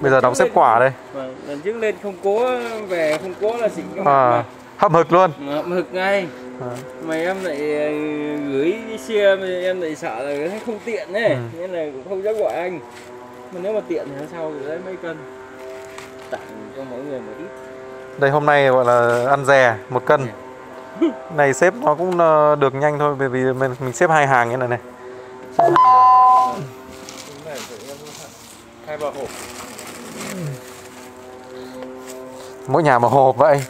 Bây giờ đóng xếp quả đây. Lần trước lên không cố về, không cố là xịn hậm hực luôn. Hậm hực ngay. Mà em lại gửi xe, em lại sợ là thấy không tiện ấy, nên là cũng không dám gọi anh. Mà nếu mà tiện thì sao thì lấy mấy cân tặng cho mỗi người một ít. Đây hôm nay gọi là ăn dè 1 cân. Này xếp nó cũng được nhanh thôi, bởi vì mình xếp 2 hàng như này này. Mỗi nhà một hộp vậy.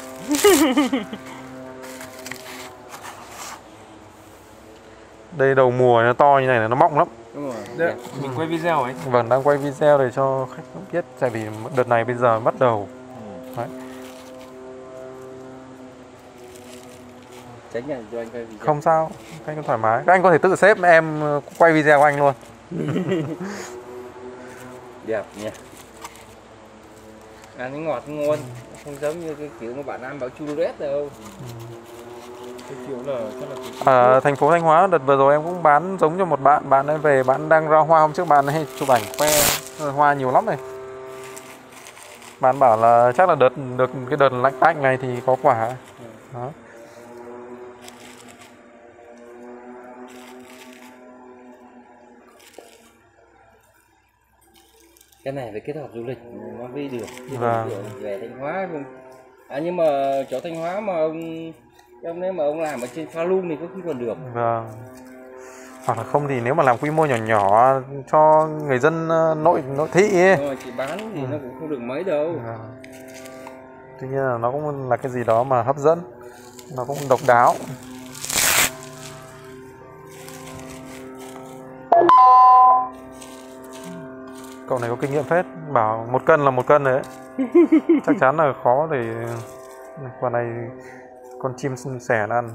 Đây đầu mùa nó to như này là nó mọng lắm. Đúng rồi. Đấy, mình quay video ấy. Vâng, đang quay video để cho khách biết, tại vì đợt này bây giờ bắt đầu. Đấy. Tránh là cho anh quay video. Không sao, các anh thoải mái. Các anh có thể tự xếp, em quay video của anh luôn. Đẹp nhỉ. Ăn cái ngọt ngon, không giống như cái kiểu mà bạn ăn bảo chulurét đâu. Ở thành phố Thanh Hóa đợt vừa rồi em cũng bán giống cho một bạn, bạn ấy về bạn đang ra hoa hôm trước, bạn ấy chụp ảnh khoe hoa nhiều lắm này. Bạn bảo là chắc là đợt được cái đợt lạnh tạnh này thì có quả. Đó. Cái này phải kết hợp du lịch nó mới được. Vâng. Về Thanh Hóa nhưng mà chỗ Thanh Hóa mà trong đấy mà ông làm ở trên pha lung thì có khi còn được. Vâng. Hoặc là không thì nếu mà làm quy mô nhỏ nhỏ cho người dân nội thị ấy. Rồi, chỉ bán thì nó cũng không được mấy đâu. Tuy nhiên là nó cũng là cái gì đó mà hấp dẫn, nó cũng độc đáo. Cậu này có kinh nghiệm phết, bảo 1 cân là 1 cân đấy. Chắc chắn là khó để quả này con chim sẻ nó ăn.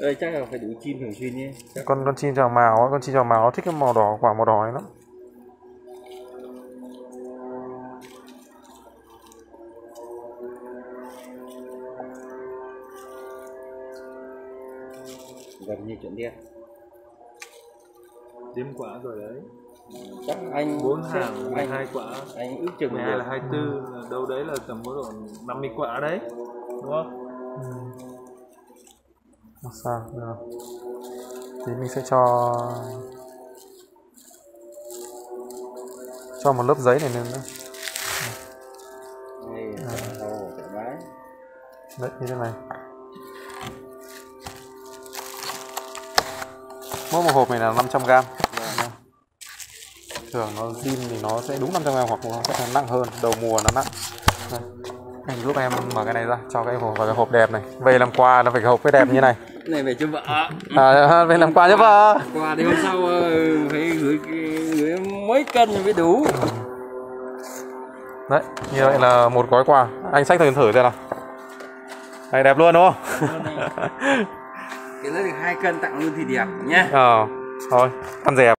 Đây chắc là phải đủ chim thường xuyên nhé. Con chim trào mào, con chim trào mào nó thích cái màu đỏ, quả màu đỏ ấy lắm. Gần như chuẩn đen. Đếm quả rồi đấy. Chắc anh 4 hàng 12 quả. Anh ước chừng này là 24, đâu đấy là tầm có độ 50 quả đấy. Đúng không? Sao? Thì mình sẽ cho một lớp giấy này lên nữa. Đấy, như thế này. Mỗi một hộp này là 500g. Thường nó zin thì nó sẽ đúng 500g hoặc nó sẽ nặng hơn, đầu mùa nó nặng. Đây. Anh giúp em mở cái này ra, cho cái hộp vào cái hộp đẹp này. Về làm quà nó phải hộp cái đẹp như này. Cái này về cho vợ. Về làm quà cho vợ. Quà thì hôm sau phải gửi mấy cân thì mới đủ. Đấy, như vậy là 1 gói quà. Anh xách thử xem nào. Này đẹp luôn đúng không? Cái nó được 2 cân tặng luôn thì đẹp nhá. Thôi, ăn dẹp.